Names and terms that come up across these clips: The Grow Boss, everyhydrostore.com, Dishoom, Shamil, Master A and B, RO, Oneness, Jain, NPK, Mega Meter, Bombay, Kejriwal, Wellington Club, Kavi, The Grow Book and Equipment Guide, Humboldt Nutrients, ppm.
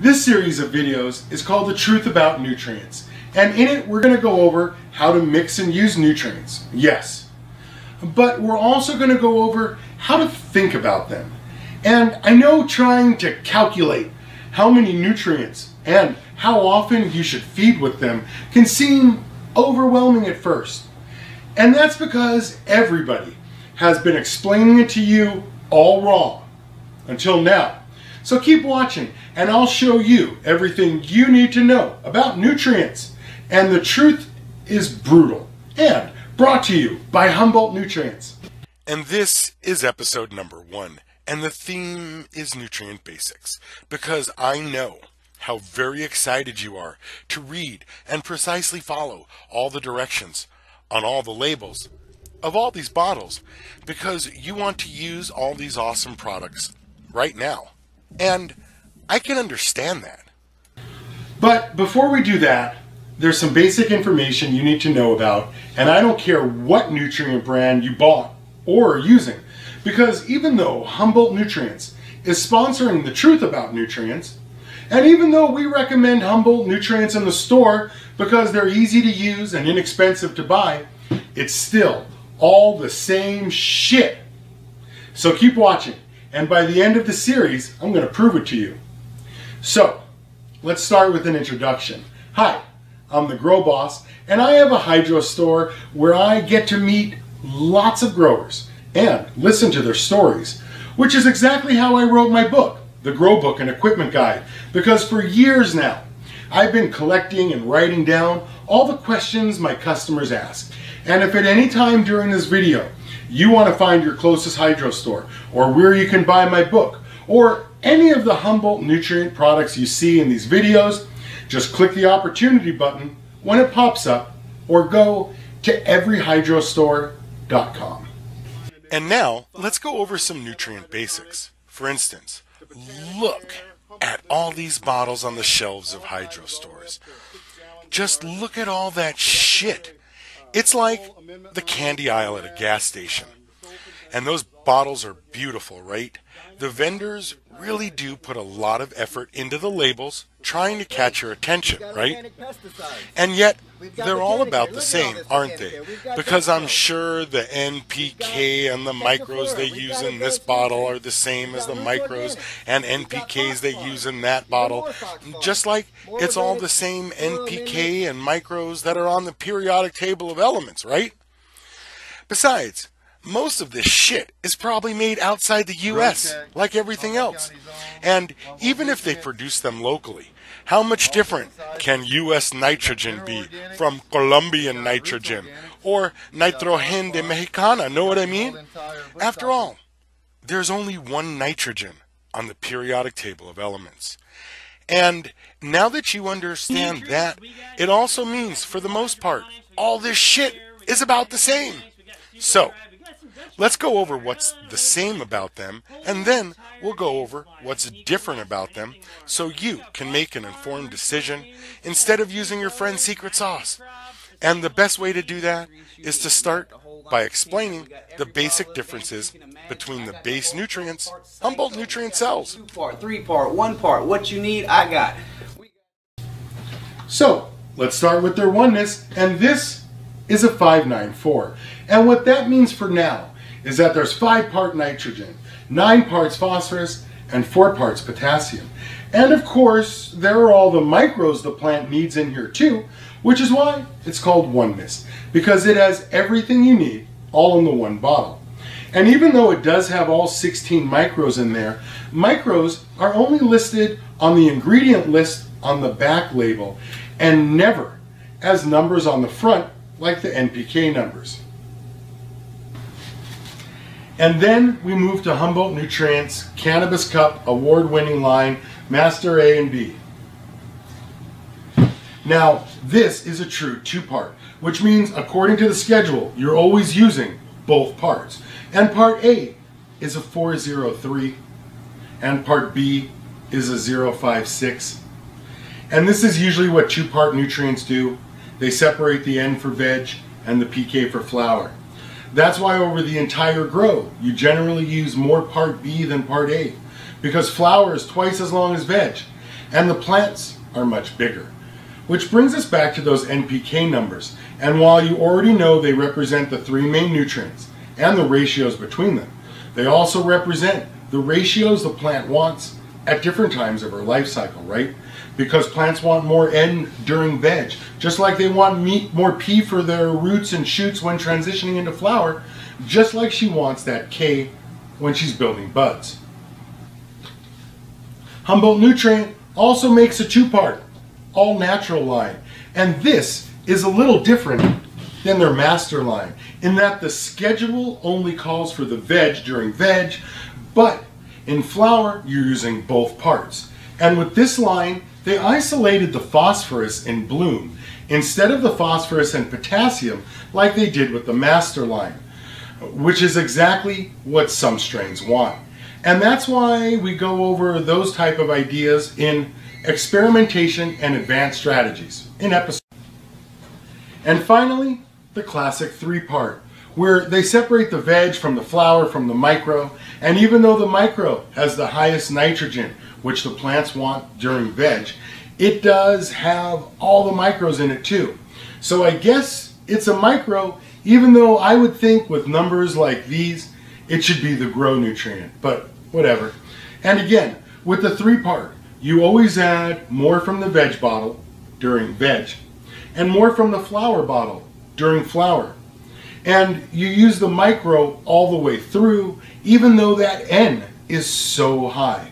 This series of videos is called The Truth About Nutrients, and in it we're going to go over how to mix and use nutrients, yes, but we're also going to go over how to think about them. And I know trying to calculate how many nutrients and how often you should feed with them can seem overwhelming at first, and that's because everybody has been explaining it to you all wrong until now. So keep watching and I'll show you everything you need to know about nutrients. And the truth is brutal and brought to you by Humboldt Nutrients. And this is episode number 1, and the theme is nutrient basics, because I know how very excited you are to read and precisely follow all the directions on all the labels of all these bottles, because you want to use all these awesome products right now. And I can understand that. But before we do that, there's some basic information you need to know about, and I don't care what nutrient brand you bought or are using, because even though Humboldt Nutrients is sponsoring The Truth About Nutrients, and even though we recommend Humboldt Nutrients in the store because they're easy to use and inexpensive to buy, it's still all the same shit. So keep watching. And by the end of the series, I'm going to prove it to you. So, let's start with an introduction. Hi, I'm the Grow Boss, and I have a hydro store where I get to meet lots of growers and listen to their stories, which is exactly how I wrote my book, The Grow Book and Equipment Guide, because for years now, I've been collecting and writing down all the questions my customers ask. And if at any time during this video, you want to find your closest hydro store, or where you can buy my book, or any of the Humboldt Nutrient products you see in these videos, just click the opportunity button when it pops up, or go to everyhydrostore.com. And now, let's go over some nutrient basics. For instance, look at all these bottles on the shelves of hydro stores. Just look at all that shit. It's like the candy aisle at a gas station. And those bottles are beautiful, right? The vendors really do put a lot of effort into the labels, trying to catch your attention, right? And yet, they're all about the same, aren't they? Because I'm sure the NPK and the micros they use in this bottle are the same as the micros and NPKs they use in that bottle, just like it's all the same NPK and micros that are on the periodic table of elements, right? Besides, most of this shit is probably made outside the US, like everything else. And even if they produce them locally, how much different can US nitrogen be from Colombian nitrogen or nitrogen de Mexicana? Know what I mean? After all, there's only one nitrogen on the periodic table of elements. And now that you understand that, it also means, for the most part, all this shit is about the same. So, let's go over what's the same about them, and then we'll go over what's different about them so you can make an informed decision instead of using your friend's secret sauce. And the best way to do that is to start by explaining the basic differences between the base nutrients, Humboldt nutrient cells. 2-part, 3-part, 1-part, what you need, I got. So, let's start with their oneness, and this is a 594. And what that means for now is that there's 5 parts nitrogen, 9 parts phosphorus, and 4 parts potassium. And of course, there are all the micros the plant needs in here too, which is why it's called Oneness, because it has everything you need all in the one bottle. And even though it does have all 16 micros in there, micros are only listed on the ingredient list on the back label and never as numbers on the front like the NPK numbers. And then we move to Humboldt Nutrients' Cannabis Cup award-winning line, Master A and B. Now, this is a true 2-part, which means according to the schedule, you're always using both parts. And part A is a 403, and part B is a 056. And this is usually what 2-part nutrients do. They separate the N for veg and the PK for flower. That's why over the entire grow, you generally use more part B than part A, because flower is twice as long as veg, and the plants are much bigger. Which brings us back to those NPK numbers, and while you already know they represent the three main nutrients and the ratios between them, they also represent the ratios the plant wants at different times of her life cycle, right? Because plants want more N during veg, just like they want more P for their roots and shoots when transitioning into flower, just like she wants that K when she's building buds. Humboldt Nutrient also makes a two-part all natural line, and this is a little different than their master line in that the schedule only calls for the veg during veg, but in flower you're using both parts. And with this line they isolated the phosphorus in bloom instead of the phosphorus and potassium like they did with the master line, which is exactly what some strains want. And that's why we go over those type of ideas in experimentation and advanced strategies in episode. And finally, the classic three-part, where they separate the veg from the flower from the micro, and even though the micro has the highest nitrogen, which the plants want during veg, it does have all the micros in it too. So I guess it's a micro, even though I would think with numbers like these, it should be the grow nutrient, but whatever. And again, with the three-part, you always add more from the veg bottle during veg, and more from the flower bottle during flower. And you use the micro all the way through, even though that N is so high.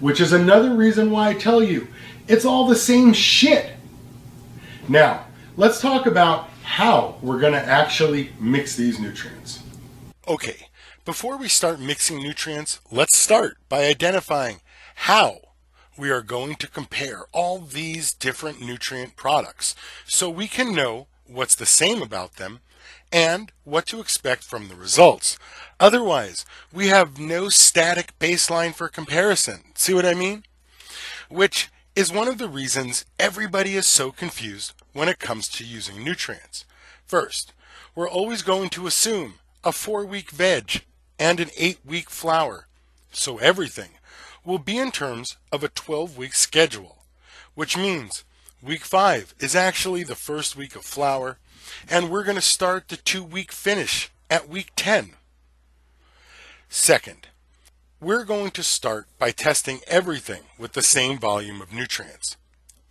Which is another reason why I tell you, it's all the same shit. Now, let's talk about how we're gonna actually mix these nutrients. Okay, before we start mixing nutrients, let's start by identifying how we are going to compare all these different nutrient products so we can know what's the same about them and what to expect from the results. Otherwise, we have no static baseline for comparison. See what I mean? Which is one of the reasons everybody is so confused when it comes to using nutrients. First, we're always going to assume a 4-week veg and an 8-week flower, so everything will be in terms of a 12-week schedule, which means week 5 is actually the first week of flower, and we're going to start the 2-week finish at week 10. Second, we're going to start by testing everything with the same volume of nutrients,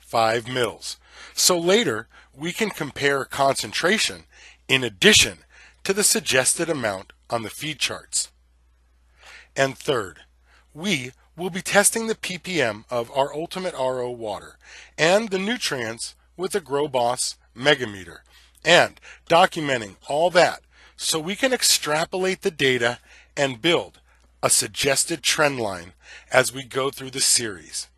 5 mils, so later we can compare concentration in addition to the suggested amount on the feed charts. And third, we we'll be testing the ppm of our Ultimate RO water and the nutrients with the Grow Boss Mega Meter and documenting all that so we can extrapolate the data and build a suggested trend line as we go through the series.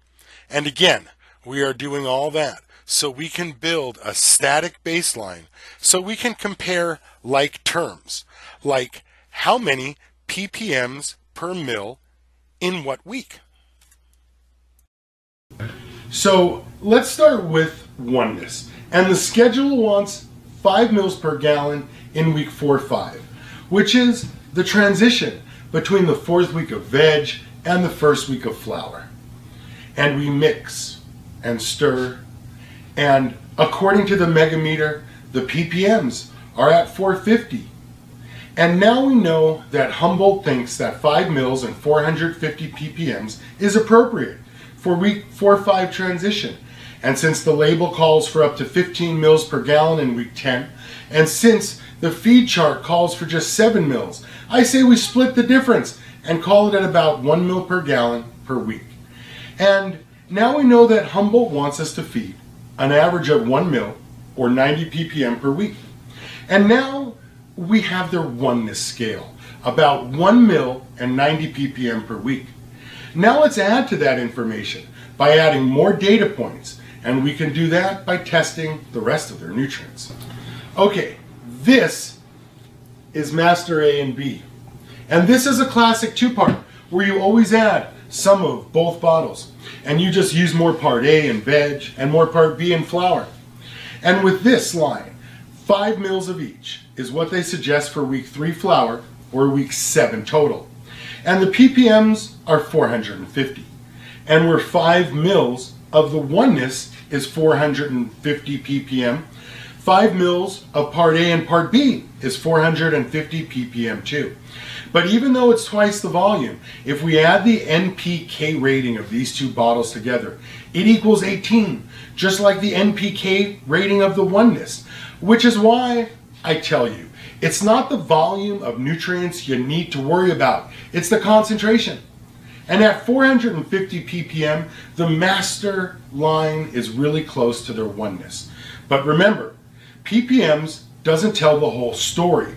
And again, we are doing all that so we can build a static baseline so we can compare like terms, like how many ppms per mil in what week? So let's start with Oneness, and the schedule wants 5 mils per gallon in week 4-5, which is the transition between the 4th week of veg and the 1st week of flower. And we mix and stir, and according to the Mega Meter, the ppms are at 450. And now we know that Humboldt thinks that 5 mils and 450 ppms is appropriate for week 4-5 transition. And since the label calls for up to 15 mils per gallon in week 10, and since the feed chart calls for just 7 mils, I say we split the difference and call it at about 1 mil per gallon per week. And now we know that Humboldt wants us to feed an average of 1 mil or 90 ppm per week. And now we have their Oneness scale, about 1 mil and 90 ppm per week. Now let's add to that information by adding more data points, and we can do that by testing the rest of their nutrients. Okay, this is Master A and B, and this is a classic two-part where you always add some of both bottles, and you just use more part A in veg and more part B in flower. And with this line, 5 mils of each is what they suggest for week 3 flower or week 7 total. And the ppms are 450. And we're 5 mils of the Oneness is 450 ppm. 5 mils of Part A and Part B is 450 ppm too. But even though it's twice the volume, if we add the NPK rating of these two bottles together, it equals 18, just like the NPK rating of the Oneness, which is why I tell you, it's not the volume of nutrients you need to worry about, it's the concentration. And at 450 ppm, the Master line is really close to their Oneness. But remember, PPMs doesn't tell the whole story.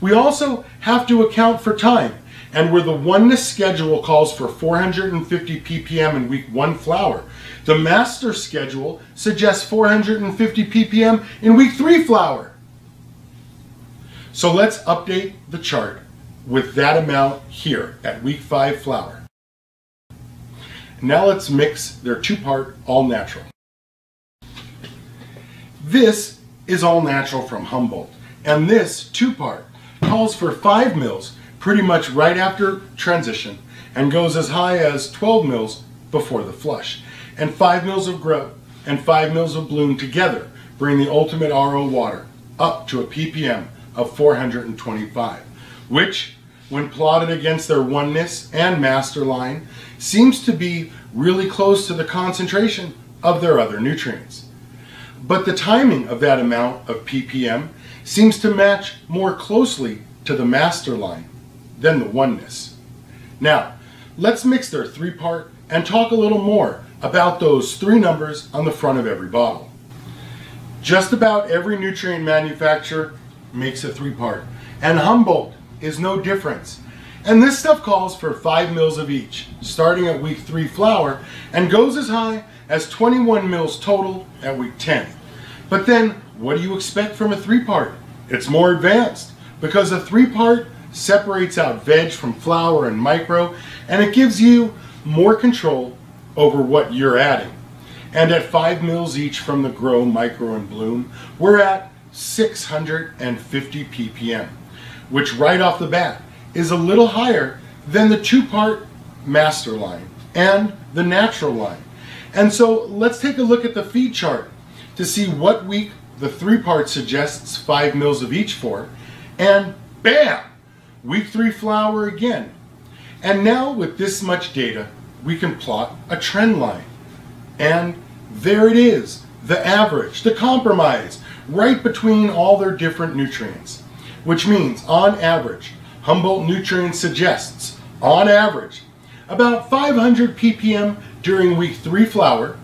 We also have to account for time, and where the Oneness schedule calls for 450 ppm in week 1 flour, the Master schedule suggests 450 ppm in week 3 flour. So let's update the chart with that amount here at week 5 flour. Now let's mix their two-part all natural. This is all natural from Humboldt, and this two-part calls for 5 mils pretty much right after transition and goes as high as 12 mils before the flush, and 5 mils of Grow and 5 mils of Bloom together bring the ultimate RO water up to a ppm of 425, which when plotted against their Oneness and Master line seems to be really close to the concentration of their other nutrients. But the timing of that amount of ppm seems to match more closely to the Master line than the Oneness. Now, let's mix their three-part and talk a little more about those three numbers on the front of every bottle. Just about every nutrient manufacturer makes a three-part, and Humboldt is no different. And this stuff calls for 5 mils of each, starting at week 3 flour, and goes as high as 21 mils total at week 10. But then, what do you expect from a three-part? It's more advanced, because a three-part separates out veg from flour and micro, and it gives you more control over what you're adding. And at 5 mils each from the Grow, Micro, and Bloom, we're at 650 ppm, which right off the bat is a little higher than the two-part Master line and the natural line. And so let's take a look at the feed chart to see what week the three-part suggests 5 mils of each for, and bam! Week 3 flour again. And now with this much data, we can plot a trend line. And there it is, the average, the compromise, right between all their different nutrients. Which means, on average, Humboldt Nutrients suggests, on average, about 500 ppm during week 3 flour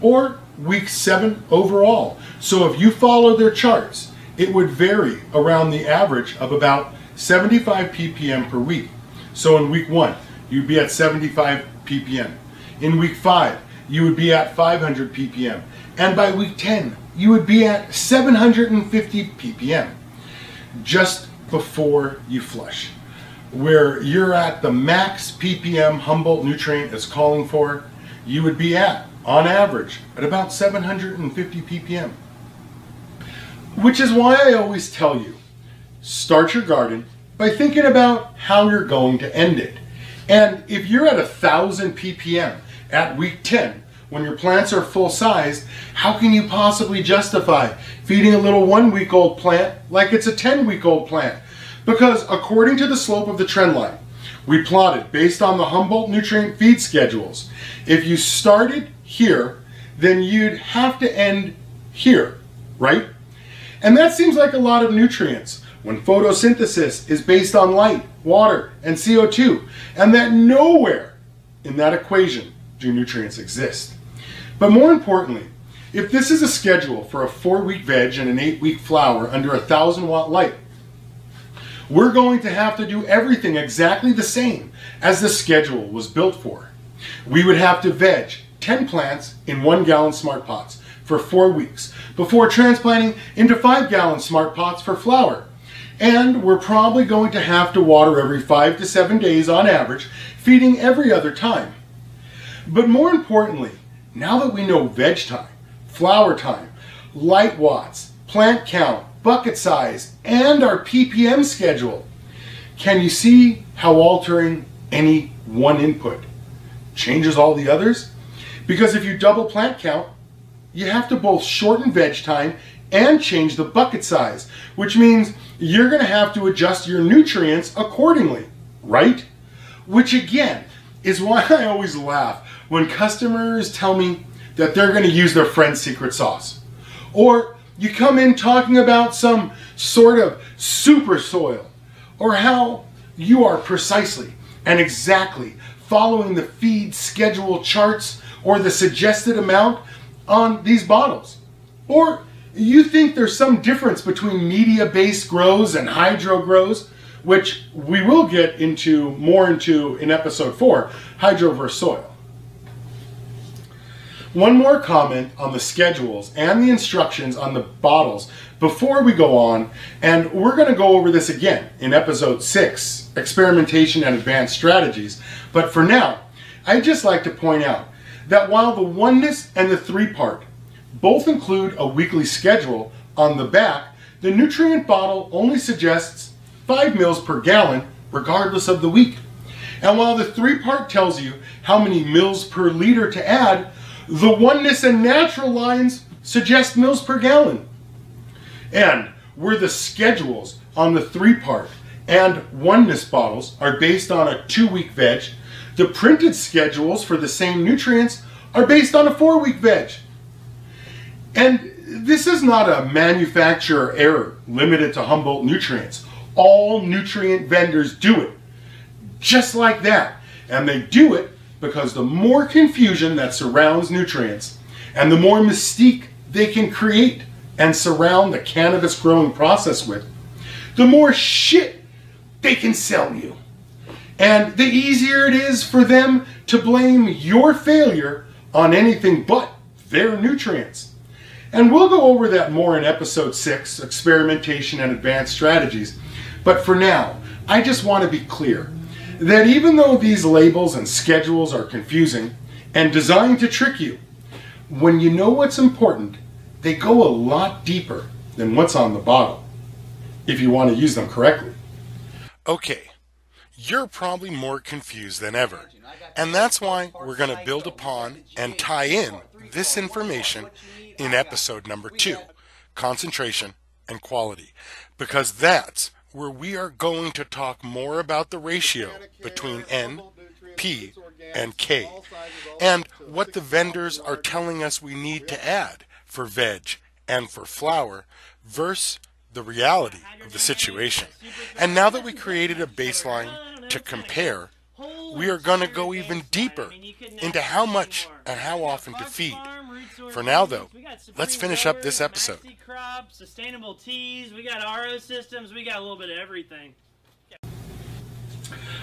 or week 7 overall. So if you follow their charts, it would vary around the average of about 75 ppm per week. So in week 1, you'd be at 75 ppm. In week 5, you would be at 500 ppm. And by week 10, you would be at 750 ppm. Just before you flush, where you're at the max ppm Humboldt Nutrient is calling for, you would be at, on average, at about 750 ppm. Which is why I always tell you, start your garden by thinking about how you're going to end it. And if you're at 1,000 ppm at week 10, when your plants are full-sized, how can you possibly justify feeding a little one-week-old plant like it's a 10-week-old plant? Because according to the slope of the trend line, we plotted based on the Humboldt Nutrient feed schedules, if you started here, then you'd have to end here, right? And that seems like a lot of nutrients when photosynthesis is based on light, water, and CO2, and that nowhere in that equation do nutrients exist. But more importantly, if this is a schedule for a 4-week veg and an 8-week flour under 1,000-watt light, we're going to have to do everything exactly the same as the schedule was built for. We would have to veg 10 plants in 1-gallon smart pots for 4 weeks before transplanting into 5-gallon smart pots for flour. And we're probably going to have to water every 5 to 7 days on average, feeding every other time. But more importantly, now that we know veg time, flower time, light watts, plant count, bucket size, and our ppm schedule, can you see how altering any one input changes all the others? Because if you double plant count, you have to both shorten veg time and change the bucket size, which means you're going to have to adjust your nutrients accordingly, right? Which again is why I always laugh when customers tell me that they're going to use their friend's secret sauce. Or you come in talking about some sort of super soil, or how you are precisely and exactly following the feed schedule charts or the suggested amount on these bottles. Or you think there's some difference between media-based grows and hydro grows, which we will get into more in episode 4, hydro versus soil. One more comment on the schedules and the instructions on the bottles before we go on, and we're going to go over this again in episode 6, experimentation and advanced strategies. But for now, I'd just like to point out that while the Oneness and the 3-part both include a weekly schedule on the back, the nutrient bottle only suggests 5 mils per gallon regardless of the week. And while the 3-part tells you how many mils per liter to add, the Oneness and natural lines suggest mils per gallon. And where the schedules on the 3-part and Oneness bottles are based on a 2-week veg, the printed schedules for the same nutrients are based on a 4-week veg. And this is not a manufacturer error limited to Humboldt Nutrients. All nutrient vendors do it just like that. And they do it because the more confusion that surrounds nutrients and the more mystique they can create and surround the cannabis growing process with, the more shit they can sell you. And the easier it is for them to blame your failure on anything but their nutrients. And we'll go over that more in episode 6, experimentation and advanced strategies. But for now, I just want to be clear that even though these labels and schedules are confusing and designed to trick you, when you know what's important, they go a lot deeper than what's on the bottle, if you want to use them correctly. Okay, you're probably more confused than ever, and that's why we're going to build upon and tie in this information in episode number 2, concentration and quality, because that's where we are going to talk more about the ratio between N, P, and K, and what the vendors are telling us we need to add for veg and for flour versus the reality of the situation. And now that we created a baseline to compare, we are going to go even deeper into how much and how often to feed. For now, though, let's finish up this episode. Crops, sustainable teas, we got RO systems, we got a little bit of everything.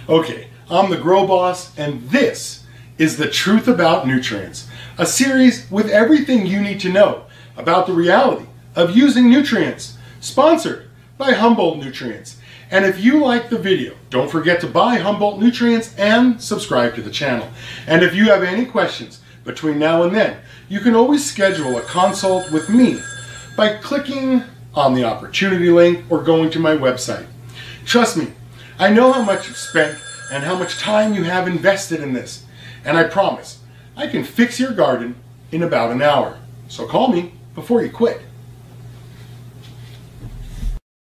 Okay, I'm the Grow Boss, and this is The Truth About Nutrients, a series with everything you need to know about the reality of using nutrients, sponsored by Humboldt Nutrients. And if you like the video, don't forget to buy Humboldt Nutrients and subscribe to the channel. And if you have any questions between now and then, you can always schedule a consult with me by clicking on the opportunity link or going to my website. Trust me, I know how much you've spent and how much time you have invested in this. And I promise, I can fix your garden in about an hour. So call me before you quit.